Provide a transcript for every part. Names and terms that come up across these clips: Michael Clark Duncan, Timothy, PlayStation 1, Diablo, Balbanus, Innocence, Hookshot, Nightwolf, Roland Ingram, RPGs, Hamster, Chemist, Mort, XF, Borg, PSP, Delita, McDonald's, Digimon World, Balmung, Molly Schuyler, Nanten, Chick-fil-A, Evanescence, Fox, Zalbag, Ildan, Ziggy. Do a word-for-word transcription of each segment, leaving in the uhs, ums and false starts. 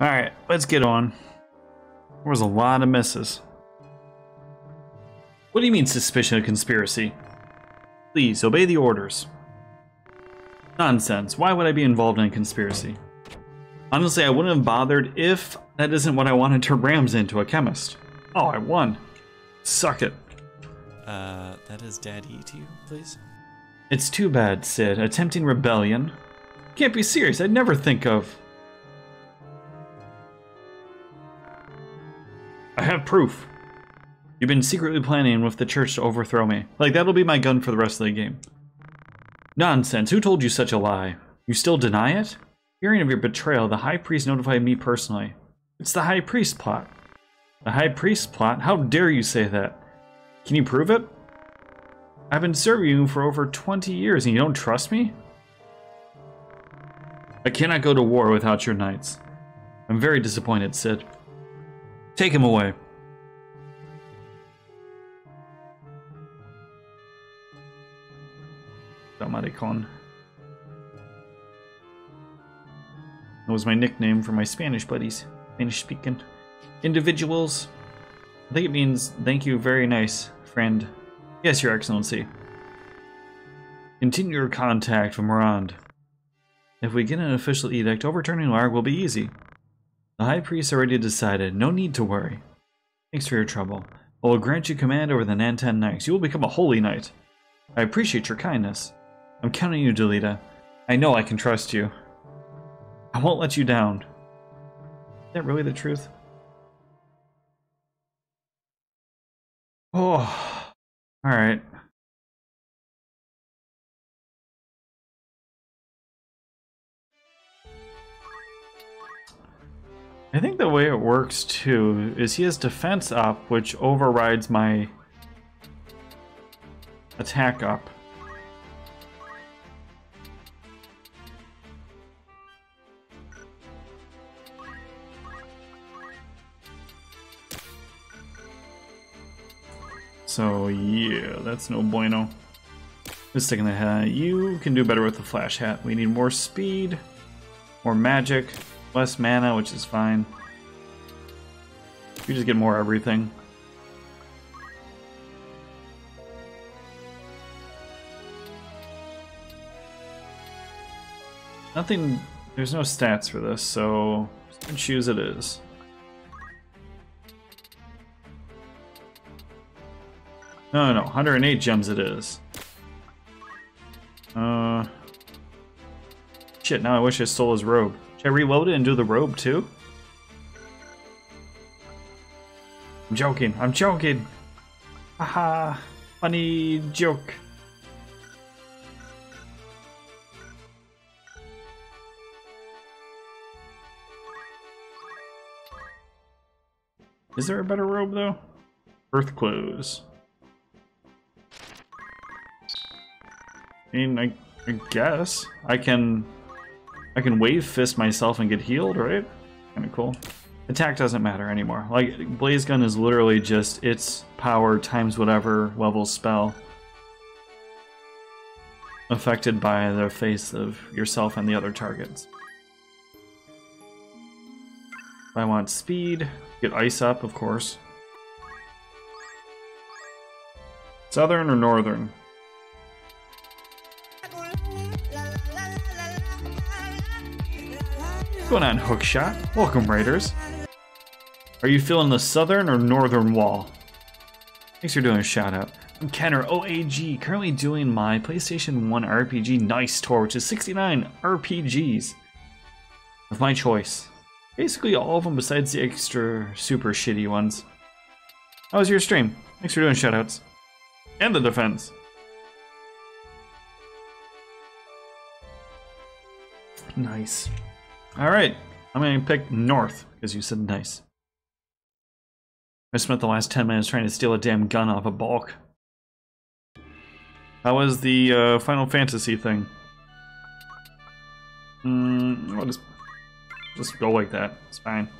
Alright, let's get on. There was a lot of misses. What do you mean suspicion of conspiracy? Please, obey the orders. Nonsense. Why would I be involved in a conspiracy? Honestly, I wouldn't have bothered if that isn't what I wanted to Rams into a chemist. Oh, I won. Suck it. Uh, that is Daddy to you, please? It's too bad, Sid. Attempting rebellion? Can't be serious. I'd never think of... I have proof. You've been secretly planning with the church to overthrow me. Like, that'll be my gun for the rest of the game. Nonsense. Who told you such a lie? You still deny it? Hearing of your betrayal, the High Priest notified me personally. It's the High Priest plot. The High Priest plot? How dare you say that? Can you prove it? I've been serving you for over twenty years and you don't trust me? I cannot go to war without your knights. I'm very disappointed, Sid. Take him away. Tamaricon. That was my nickname for my Spanish buddies, Spanish-speaking individuals. I think it means thank you, very nice, friend. Yes, Your Excellency. Continue your contact with Morand. If we get an official edict, overturning Larg will be easy. The High Priest already decided. No need to worry. Thanks for your trouble. I will grant you command over the Nantan Knights. You will become a holy knight. I appreciate your kindness. I'm counting you, Delita. I know I can trust you. I won't let you down. Is that really the truth? Oh, all right. I think the way it works too is he has defense up, which overrides my attack up. So yeah, that's no bueno. Just sticking the hat. You can do better with the flash hat. We need more speed, more magic, less mana, which is fine. You just get more everything. Nothing, there's no stats for this, so choose it is. No, no, no, one hundred eight gems it is. Uh, shit, now I wish I stole his robe. Should I reload it and do the robe too? I'm joking, I'm joking. Haha, funny joke. Is there a better robe though? Earth clothes. I mean, I, I guess I can, I can wave fist myself and get healed, right? Kind of cool. Attack doesn't matter anymore. Like Blaze Gun is literally just its power times whatever level spell affected by the face of yourself and the other targets. If I want speed, get ice up, of course. Southern or northern? What's going on, Hookshot? Welcome, Raiders. Are you feeling the southern or northern wall? Thanks for doing a shout out. I'm Kenner, O A G, currently doing my PlayStation one R P G Nice Tour, which is sixty-nine R P Gs of my choice. Basically all of them besides the extra super shitty ones. How was your stream? Thanks for doing shout outs. And the defense. Nice. Alright, I'm going to pick north, because you said nice. I spent the last ten minutes trying to steal a damn gun off a Balk. That was the uh, Final Fantasy thing. Mm, I'll just, just go like that, it's fine.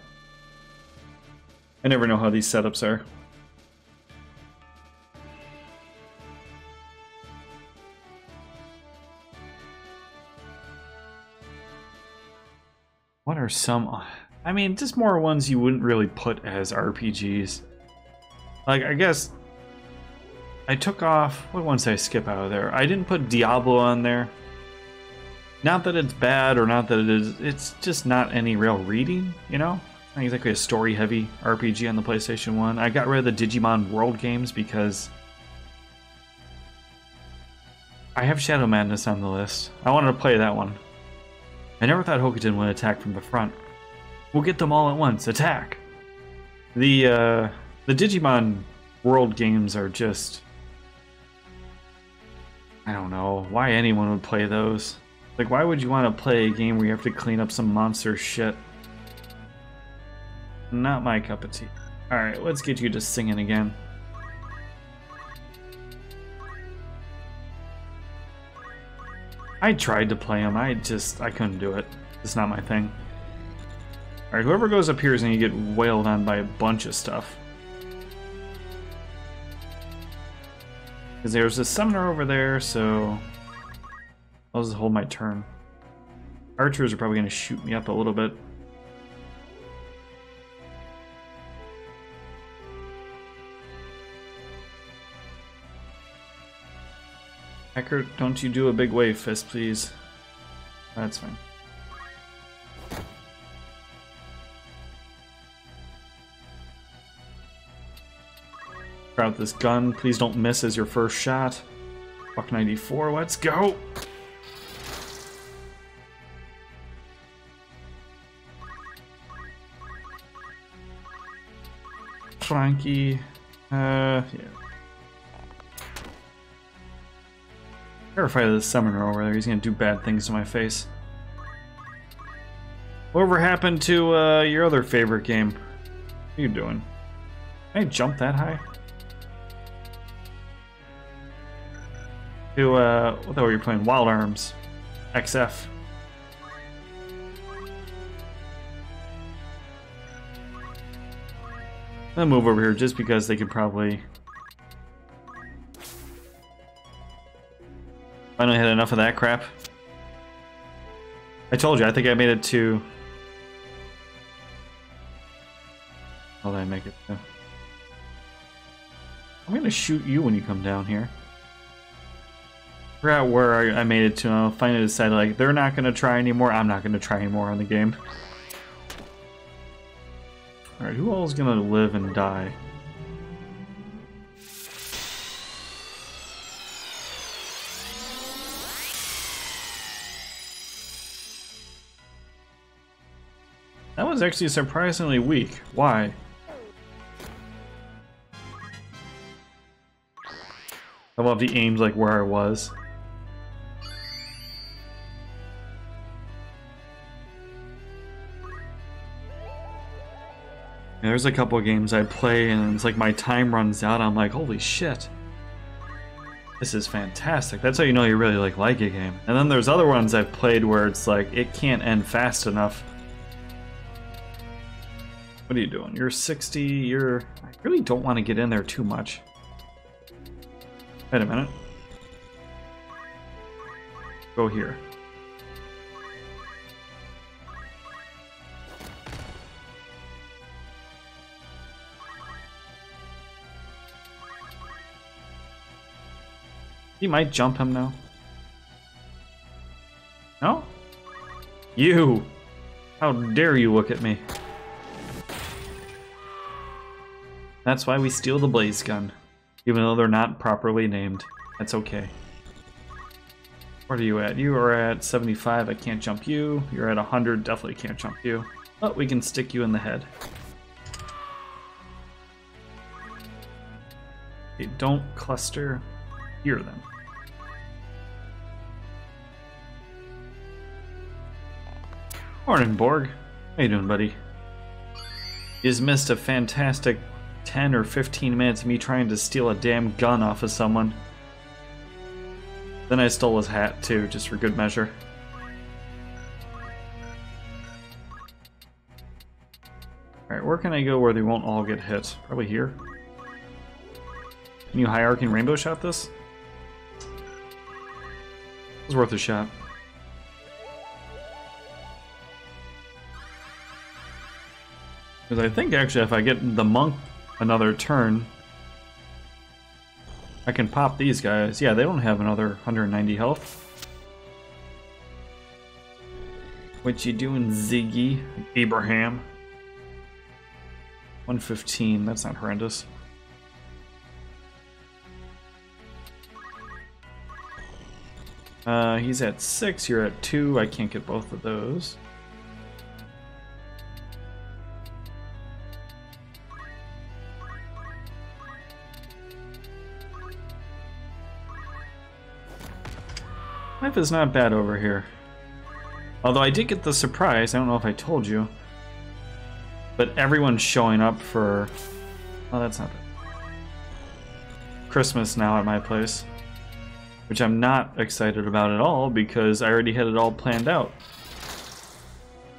I never know how these setups are. What are some... I mean, just more ones you wouldn't really put as R P Gs. Like, I guess I took off, what ones did I skip out of there? I didn't put Diablo on there. Not that it's bad or not that it is, it's just not any real reading, you know? Not exactly a story-heavy R P G on the PlayStation one. I got rid of the Digimon World games because I have Shadow Madness on the list. I wanted to play that one. I never thought Hokuton would attack from the front. We'll get them all at once. Attack! The, uh, the Digimon World games are just... I don't know why anyone would play those. Like, why would you want to play a game where you have to clean up some monster shit? Not my cup of tea. Alright, let's get you to singing again. I tried to play them. I just, I couldn't do it. It's not my thing. Alright, whoever goes up here is going to get wailed on by a bunch of stuff. Because there's a summoner over there, so I'll just hold my turn. Archers are probably going to shoot me up a little bit. Hacker, don't you do a big wave fist, please. That's fine. Grab this gun. Please don't miss as your first shot. Buck ninety-four, let's go! Frankie. Uh, yeah. Terrified of the summoner over there. He's gonna do bad things to my face. Whatever happened to uh, your other favorite game? What are you doing? Can I jump that high? To uh, what the hell were you playing? Wild Arms, X F. I'll move over here just because they could probably. Finally had enough of that crap. I told you, I think I made it to... How did I make it to? I'm gonna shoot you when you come down here. I forgot where I made it to, and I'll finally decide, like, they're not gonna try anymore, I'm not gonna try anymore on the game. Alright, who all is gonna live and die? That was actually surprisingly weak. Why? I love the aims like where I was. Yeah, there's a couple of games I play and it's like my time runs out. I'm like, holy shit. This is fantastic. That's how you know you really like, like a game. And then there's other ones I've played where it's like, it can't end fast enough. What are you doing? You're sixty, you're... I really don't want to get in there too much. Wait a minute. Go here. You might jump him now. No? You! How dare you look at me? That's why we steal the Blaze Gun, even though they're not properly named. That's okay. Where are you at? You are at seventy-five, I can't jump you. You're at one hundred, definitely can't jump you. But we can stick you in the head. Okay, don't cluster here then. Morning, Borg. How you doing, buddy? You just missed a fantastic ten or fifteen minutes of me trying to steal a damn gun off of someone. Then I stole his hat too, just for good measure. Alright, where can I go where they won't all get hit? Probably here. Can you hierarchy and rainbow shot this? It was worth a shot. Because I think actually if I get the monk another turn, I can pop these guys. Yeah, they don't have another one hundred ninety health. What you doing, Ziggy? Abraham. one fifteen, that's not horrendous. Uh, he's at six, you're at two, I can't get both of those. Life is not bad over here. Although I did get the surprise, I don't know if I told you. But everyone's showing up for... Oh, that's not bad. Christmas now at my place. Which I'm not excited about at all because I already had it all planned out.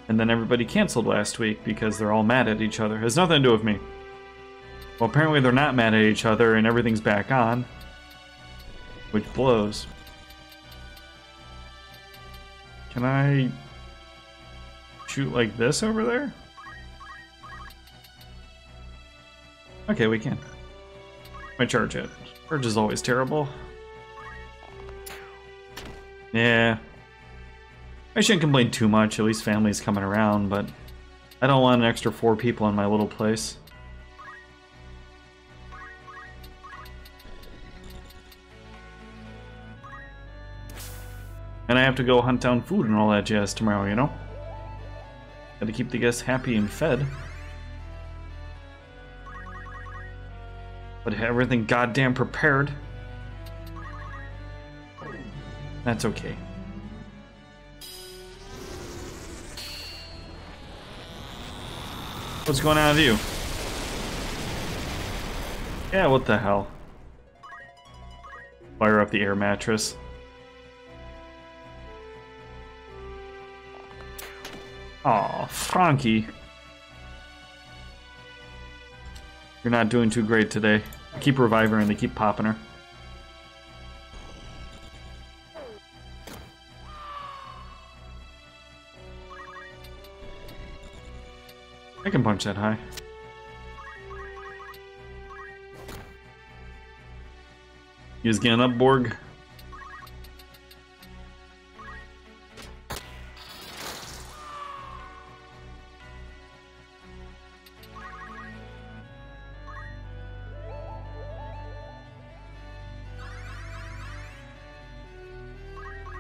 And then everybody canceled last week because they're all mad at each other. It has nothing to do with me. Well, apparently they're not mad at each other and everything's back on. Which blows. Can I shoot like this over there? Okay, we can. My charge it. Charge is always terrible. Yeah. I shouldn't complain too much, at least family's coming around, but I don't want an extra four people in my little place. And I have to go hunt down food and all that jazz tomorrow, you know? Gotta keep the guests happy and fed. But everything goddamn prepared. That's okay. What's going on with you? Yeah, what the hell? Fire up the air mattress. Aw, Fonky. You're not doing too great today. I keep reviving her and they keep popping her. I can punch that high. You just getting up, Borg?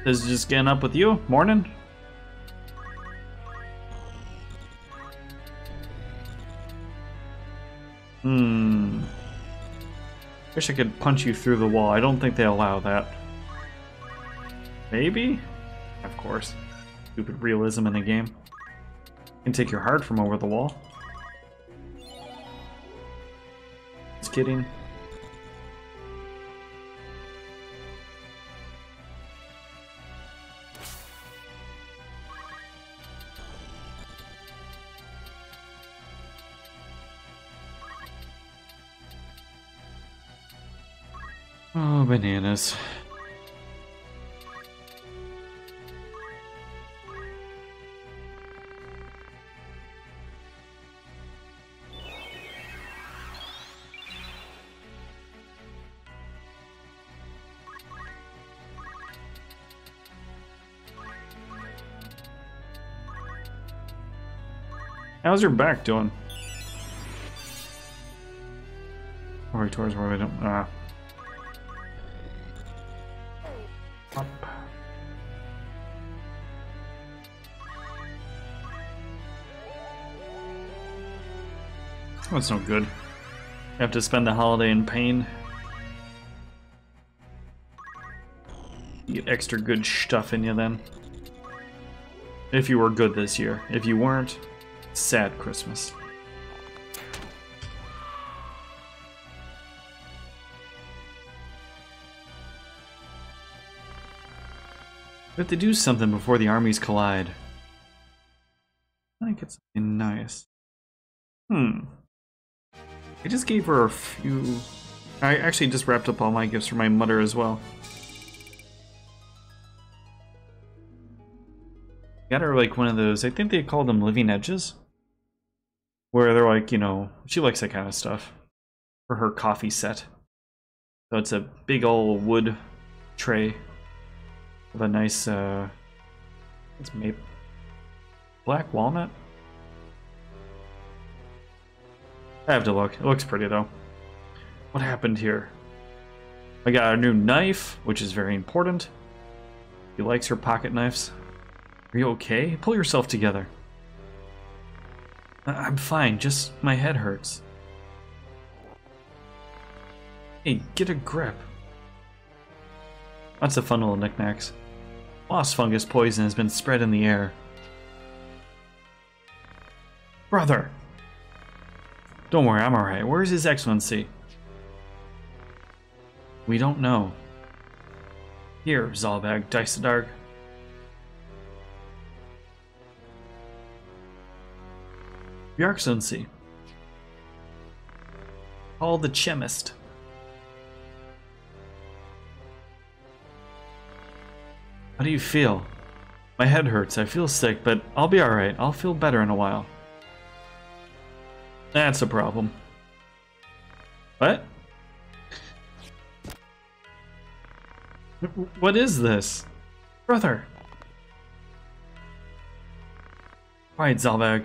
Is just getting up with you? Morning? Hmm. Wish I could punch you through the wall. I don't think they allow that. Maybe? Of course. Stupid realism in the game. You can take your heart from over the wall. Just kidding. Oh, bananas. How's your back doing? Or towards where we don't. Ah. Uh. That's no good. You have to spend the holiday in pain. You get extra good stuff in you then. If you were good this year. If you weren't, sad Christmas. We have to do something before the armies collide. I think it's nice. Hmm. I just gave her a few... I actually just wrapped up all my gifts for my mother as well. Got her like one of those, I think they call them living edges. where they're like, you know, she likes that kind of stuff for her coffee set. So it's a big old wood tray with a nice, uh, it's maple, black walnut. I have to look. It looks pretty though. What happened here? I got a new knife, which is very important. He likes her pocket knives. Are you okay? Pull yourself together. I I'm fine, just my head hurts. Hey, get a grip. Lots of fun little knickknacks. Moss fungus poison has been spread in the air. Brother! Don't worry, I'm alright. Where's His Excellency? We don't know. Here, Zalbag, Dycedarg. Your Excellency. Call the Chemist. How do you feel? My head hurts. I feel sick, but I'll be alright. I'll feel better in a while. That's a problem. What? What is this? Brother! Quiet, Zalbag.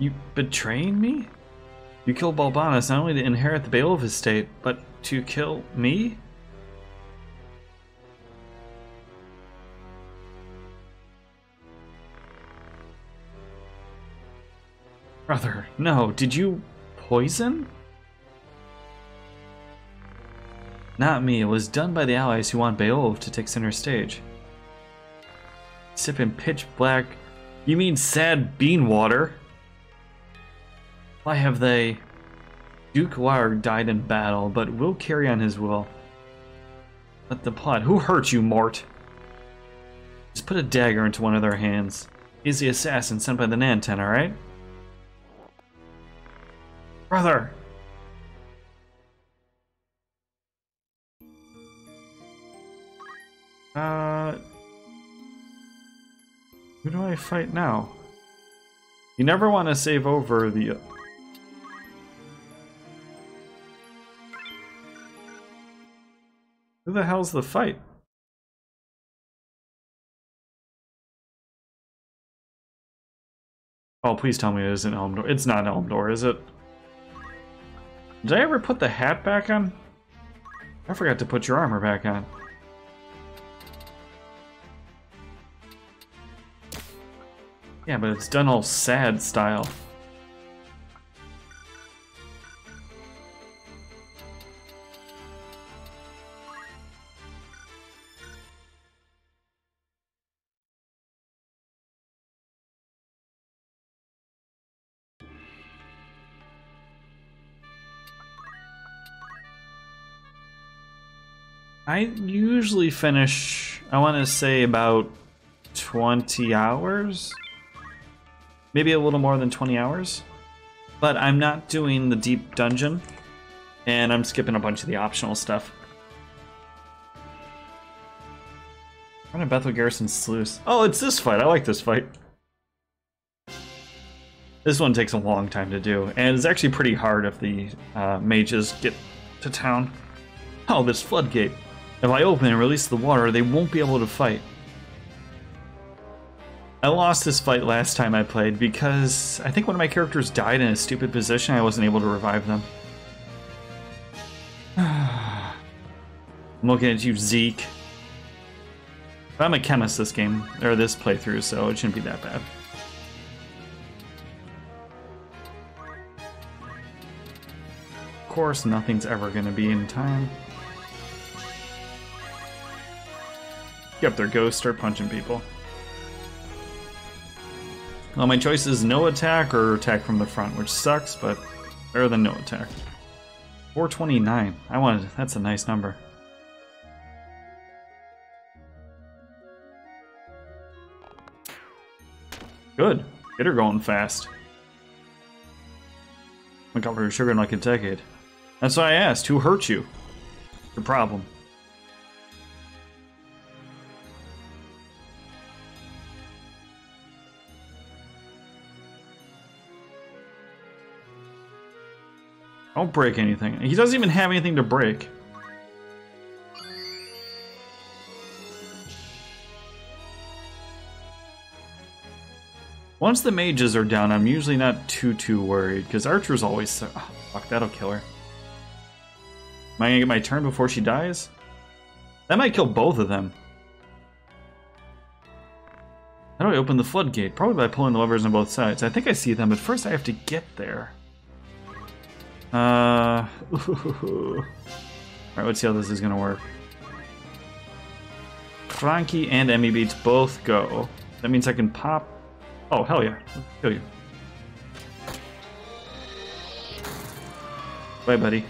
You betraying me? You killed Balbanus not only to inherit the Beowulf estate, but to kill me? Brother, no, did you poison? Not me, it was done by the allies who want Beowulf to take center stage. Sipping pitch black, you mean sad bean water? Why have they? Duke Larg died in battle, but will carry on his will. But the plot, who hurt you, Mort? Just put a dagger into one of their hands. He's the assassin sent by the Nanten, alright? Brother! Uh... Who do I fight now? You never want to save over the... Who the hell's the fight? Oh, please tell me it isn't Elmdor. It's not Elmdor, is it? Did I ever put the hat back on? I forgot to put your armor back on. Yeah, but it's done all sad style. I usually finish, I want to say about twenty hours? Maybe a little more than twenty hours? But I'm not doing the deep dungeon, and I'm skipping a bunch of the optional stuff. I'm going to Bethel Garrison Sluice. Oh, it's this fight. I like this fight. This one takes a long time to do, and it's actually pretty hard if the uh, mages get to town. Oh, this floodgate. If I open and release the water, they won't be able to fight. I lost this fight last time I played because I think one of my characters died in a stupid position. I wasn't able to revive them. I'm looking at you, Zeke. But I'm a chemist this game, or this playthrough, so it shouldn't be that bad. Of course, nothing's ever going to be in time. Get up there, Ghost, start punching people. Well, my choice is no attack or attack from the front, which sucks, but better than no attack. four twenty-nine. I wanted, that's a nice number. Good. Get her going fast. I haven't covered sugar in like a decade. That's why I asked, who hurt you? Your problem. Don't break anything. He doesn't even have anything to break. Once the mages are down, I'm usually not too, too worried, because Archer's always so... Oh, fuck, that'll kill her. Am I going to get my turn before she dies? That might kill both of them. How do I open the floodgate? Probably by pulling the levers on both sides. I think I see them, but first I have to get there. Uh... Alright, let's see how this is going to work. Fonky and Emmy Beats both go. That means I can pop... Oh, hell yeah. Let's kill you. Bye, buddy.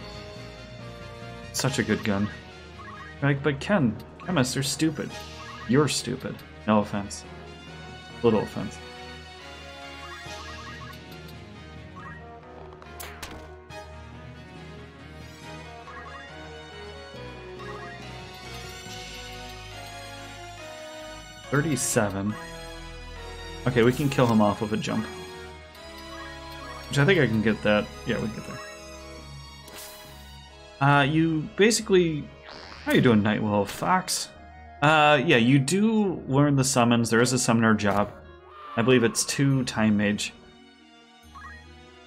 Such a good gun. Like, but Ken, Chemists are stupid. You're stupid. No offense. Little offense. thirty-seven. Okay, we can kill him off with a jump. Which I think I can get that. Yeah, we can get there. Uh, you basically... How are you doing, Nightwolf, Fox? Uh, yeah, you do learn the summons. There is a summoner job. I believe it's two Time Mage.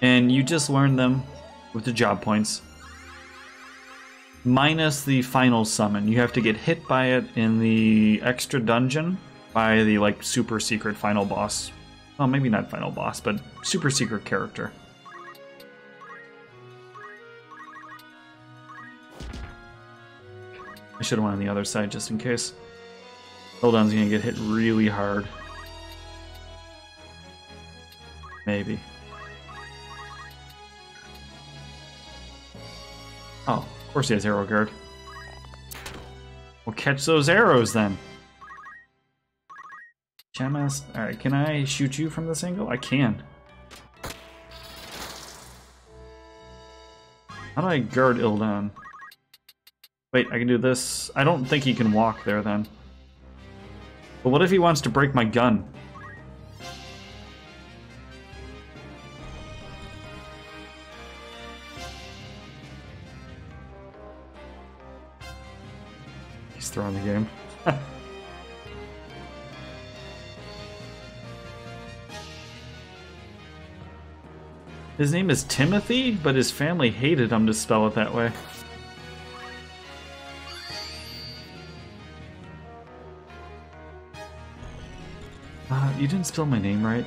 And you just learn them with the job points. Minus the final summon. You have to get hit by it in the extra dungeon. By the, like, super secret final boss. Well, maybe not final boss, but super secret character. I should have went on the other side just in case. Hildon's gonna get hit really hard. Maybe. Oh, of course he has Arrow Guard. We'll catch those arrows then. Chemist. Alright, can I shoot you from this angle? I can. How do I guard Ildan? Wait, I can do this. I don't think he can walk there then. But what if he wants to break my gun? He's throwing the game. His name is Timothy, but his family hated him to spell it that way. Uh, you didn't spell my name right.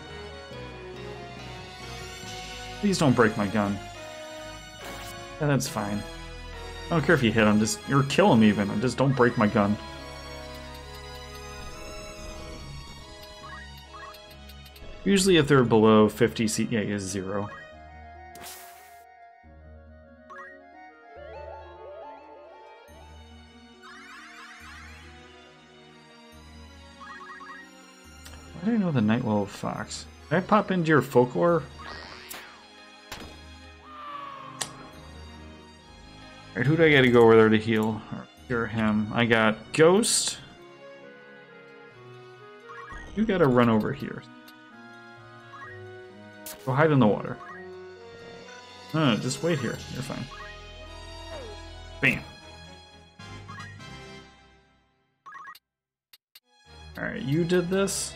Please don't break my gun. Yeah, that's fine. I don't care if you hit him, just or kill him even. Just don't break my gun. Usually if they're below fifty C yeah, he has zero. I don't know the Nightwolf Fox. Did I pop into your folklore? Alright, who do I gotta go over there to heal? Or cure him. I got Ghost. You gotta run over here. Go hide in the water. No, no, just wait here. You're fine. Bam. Alright, you did this.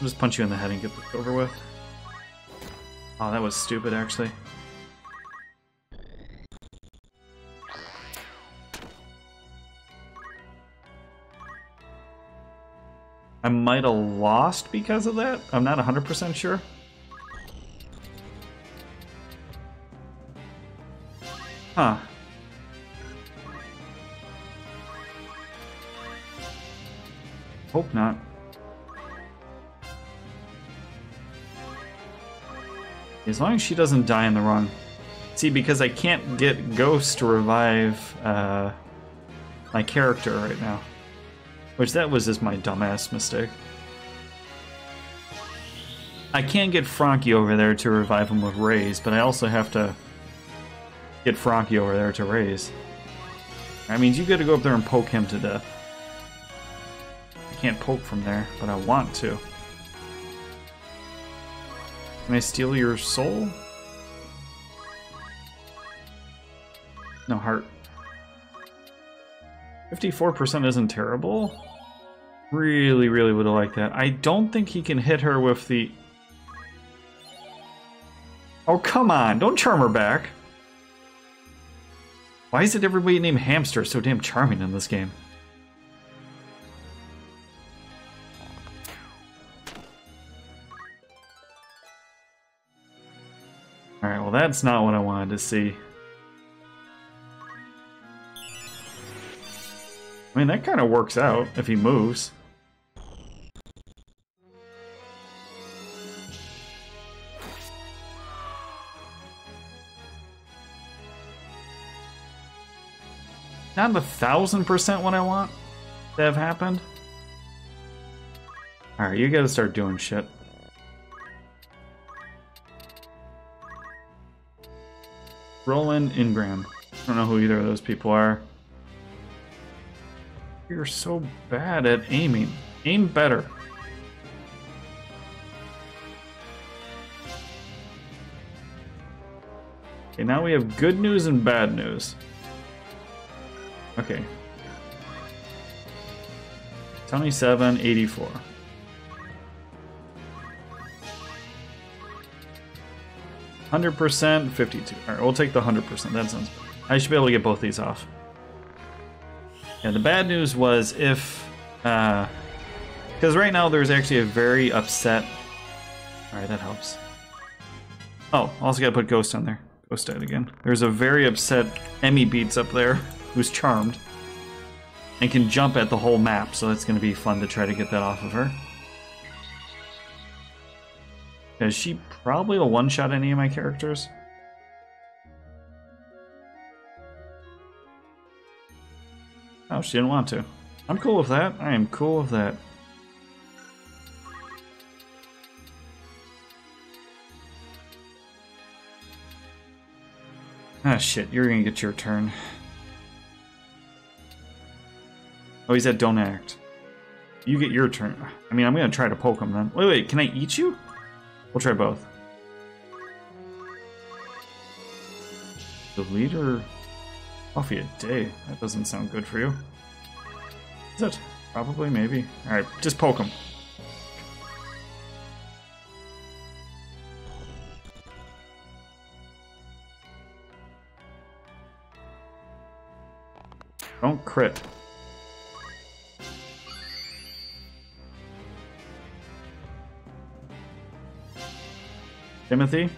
I'll just punch you in the head and get this over with. Oh, that was stupid, actually. I might have lost because of that. I'm not one hundred percent sure. Huh. Hope not. As long as she doesn't die in the run. See, because I can't get Ghost to revive uh, my character right now. Which, that was just my dumbass mistake. I can get Fonky over there to revive him with Raise, but I also have to get Fonky over there to Raise. That means you gotta go up there and poke him to death. I can't poke from there, but I want to. Can I steal your soul? No heart. fifty-four percent isn't terrible. Really, really would have liked that. I don't think he can hit her with the... Oh, come on. Don't charm her back. Why is it everybody named Hamster so damn charming in this game? Alright, well that's not what I wanted to see. I mean, that kind of works out if he moves. Not the thousand percent what I want to have happened. Alright, you gotta start doing shit. Roland Ingram. I don't know who either of those people are. You're so bad at aiming. Aim better. Okay, now we have good news and bad news. Okay. twenty-seven eighty-four. one hundred percent, fifty-two. Alright, we'll take the one hundred percent. That sounds good. I should be able to get both these off. And the bad news was if... Because uh, right now there's actually a very upset... Alright, that helps. Oh, also gotta put Ghost on there. Ghost out again. There's a very upset Emmy Beats up there, who's charmed. And can jump at the whole map, so it's gonna be fun to try to get that off of her. Because she probably will one-shot any of my characters. Oh, she didn't want to. I'm cool with that. I am cool with that. Ah, shit. You're gonna get your turn. Oh, he said don't act. You get your turn. I mean, I'm gonna try to poke him then. Wait, wait. Can I eat you? We'll try both. The leader... Coffee a day. That doesn't sound good for you. Is it? Probably, maybe. Alright, just poke him. Don't crit. Timothy?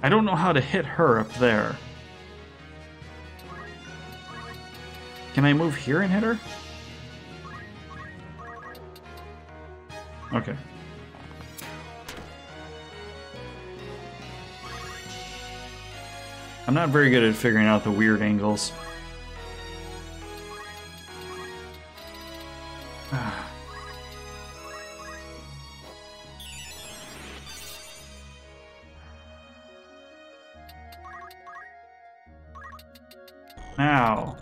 I don't know how to hit her up there. Can I move here and hit her? Okay. I'm not very good at figuring out the weird angles. Now,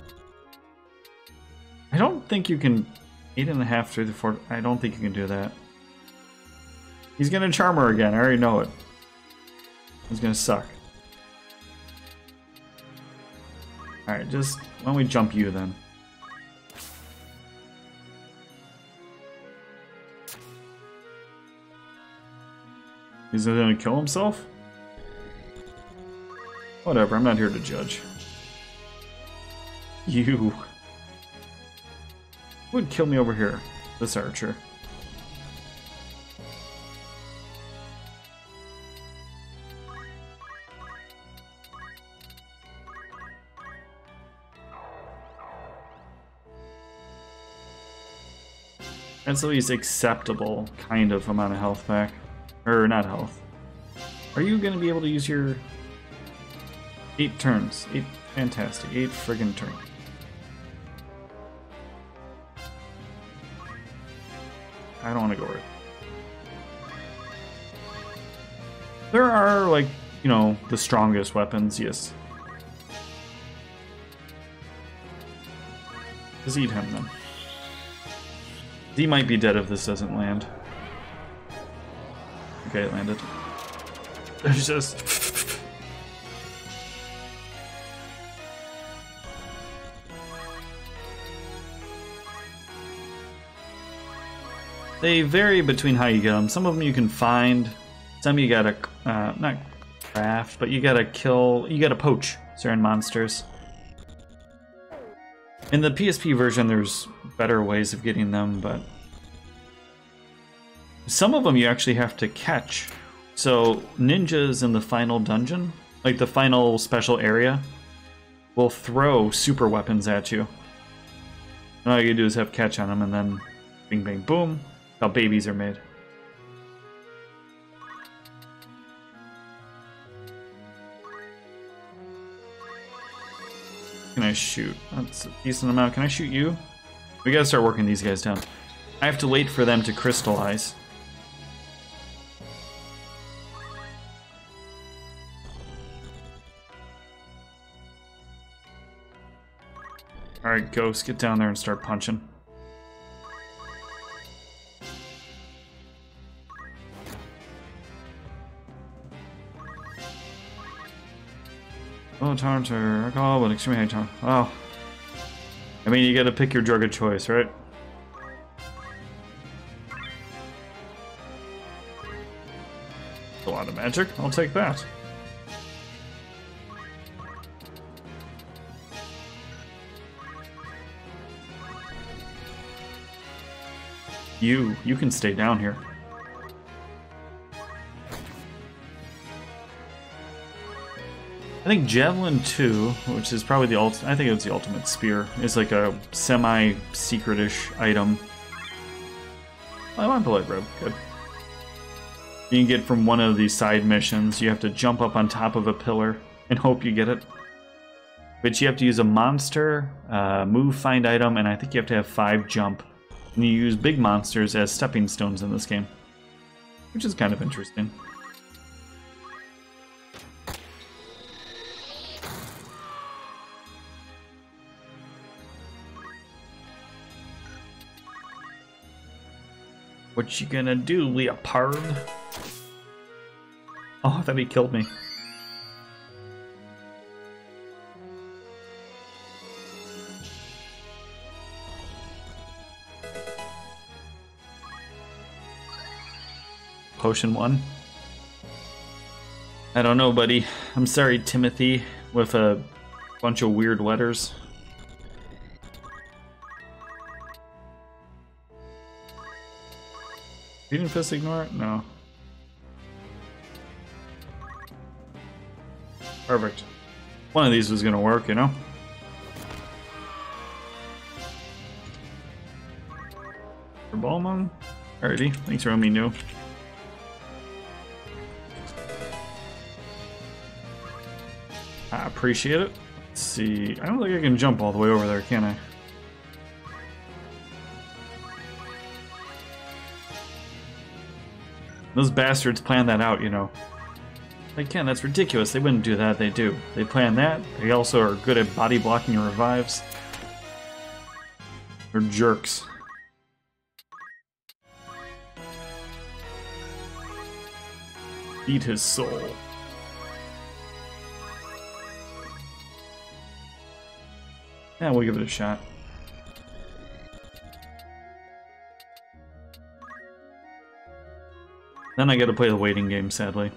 I don't think you can eight and a half through the four. I don't think you can do that. He's gonna charm her again. I already know it. He's gonna suck. Alright, just why don't we jump you then? Is he gonna kill himself? Whatever, I'm not here to judge. You who would kill me over here? This archer. That's at least acceptable kind of amount of health back. Or not health. Are you gonna be able to use your eight turns? Eight fantastic. Eight friggin' turns. I don't wanna go over it. There are like, you know, the strongest weapons, yes. Just eat him then. He might be dead if this doesn't land. Okay, it landed. There's just... They vary between how you get them. Some of them you can find. Some you gotta, uh, not craft, but you gotta kill, you gotta poach certain monsters. In the P S P version, there's better ways of getting them, but some of them you actually have to catch. So ninjas in the final dungeon, like the final special area, will throw super weapons at you. And all you do is have catch on them, and then bing, bang, boom, how babies are made. Can I shoot? That's a decent amount. Can I shoot you? We gotta start working these guys down. I have to wait for them to crystallize. Alright, Ghost, get down there and start punching. Time to alcohol, but extremely high time. Wow. I mean, you gotta pick your drug of choice, right? A lot of magic. I'll take that. You, you can stay down here. I think Javelin two, which is probably the ult- I think it was the ultimate spear, is like a semi-secret-ish item. I want Polite Robe, good. You can get from one of these side missions, you have to jump up on top of a pillar and hope you get it. But you have to use a monster, uh, move, find item, and I think you have to have five jump. And you use big monsters as stepping stones in this game, which is kind of interesting. What you gonna do, Leopard? Oh, that he killed me. Potion one. I don't know, buddy. I'm sorry, Timothy, with a bunch of weird letters. You didn't just ignore it? No. Perfect. One of these was gonna work, you know? For Balmung? Alrighty, thanks for letting me know. I appreciate it. Let's see. I don't think I can jump all the way over there, can I? Those bastards planned that out, you know. Like, Ken, that's ridiculous. They wouldn't do that. They do. They plan that. They also are good at body blocking and revives. They're jerks. Eat his soul. Yeah, we'll give it a shot. Then I gotta play the waiting game, sadly.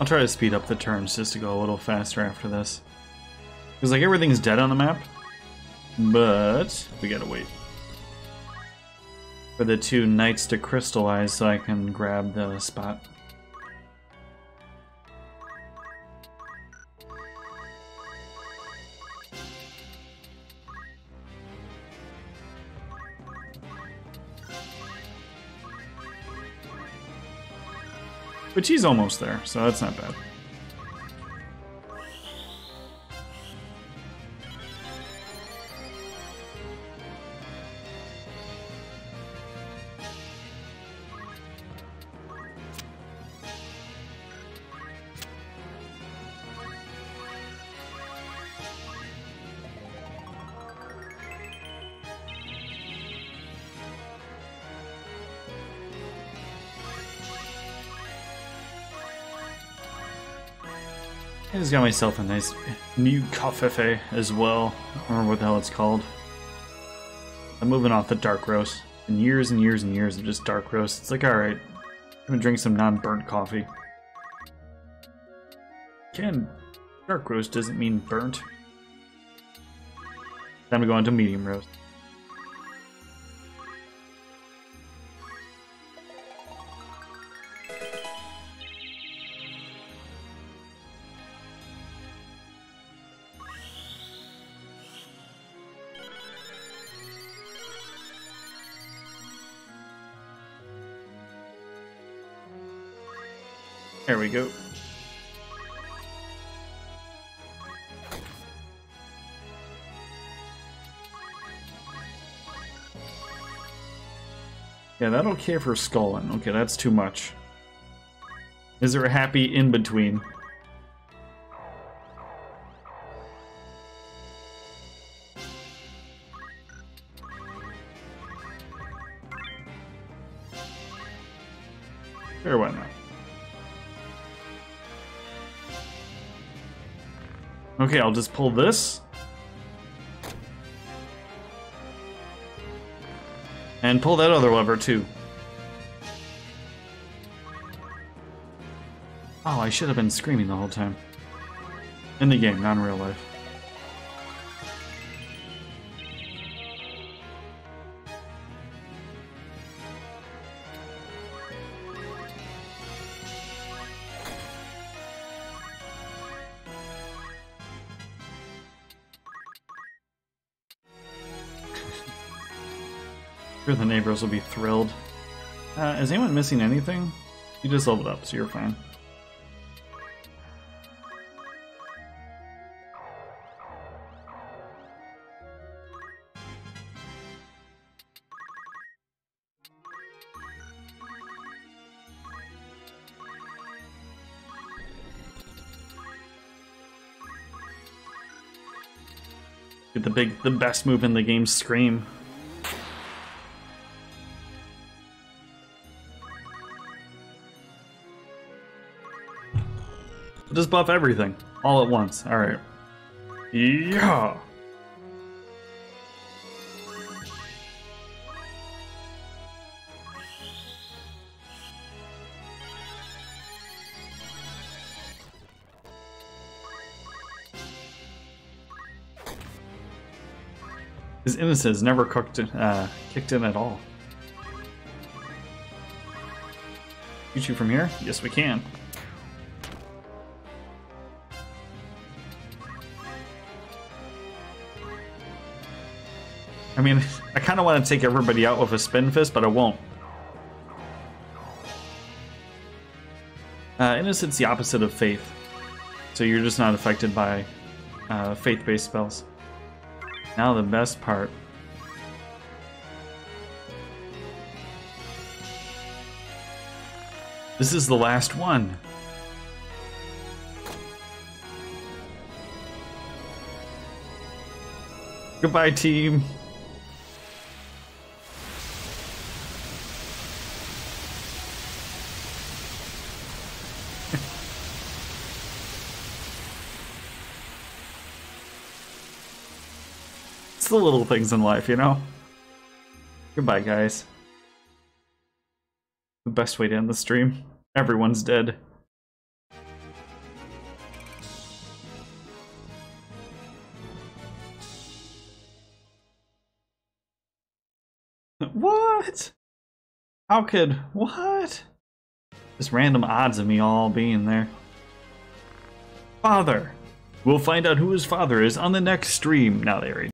I'll try to speed up the turns just to go a little faster after this. Because, like, everything's dead on the map. But we gotta wait for the two knights to crystallize so I can grab the spot. But she's almost there, so that's not bad. I just got myself a nice new kafefe as well. I don't remember what the hell it's called. I'm moving off the dark roast. In years and years and years of just dark roast, it's like, alright, I'm gonna drink some non-burnt coffee. Again, dark roast doesn't mean burnt. Time to go on to medium roast. There we go. Yeah, that'll care for sculling. Okay, that's too much. Is there a happy in-between? Fair why not? Okay, I'll just pull this. And pull that other lever too. Oh, I should have been screaming the whole time. In the game, not in real life. The neighbors will be thrilled. Uh, is anyone missing anything? You just leveled up, so you're fine. Get the big, the best move in the game, Scream. Just buff everything all at once. All right. Yeah. His innocence never cooked in, uh, kicked in at all. Shoot you from here? Yes, we can. I mean, I kind of want to take everybody out with a spin fist, but I won't. Uh, Innocence is the opposite of faith, so you're just not affected by uh, faith-based spells. Now the best part. This is the last one. Goodbye, team. The little things in life, you know? Goodbye, guys. The best way to end the stream. Everyone's dead. What? How could... What? Just random odds of me all being there. Father! We'll find out who his father is on the next stream. Now they already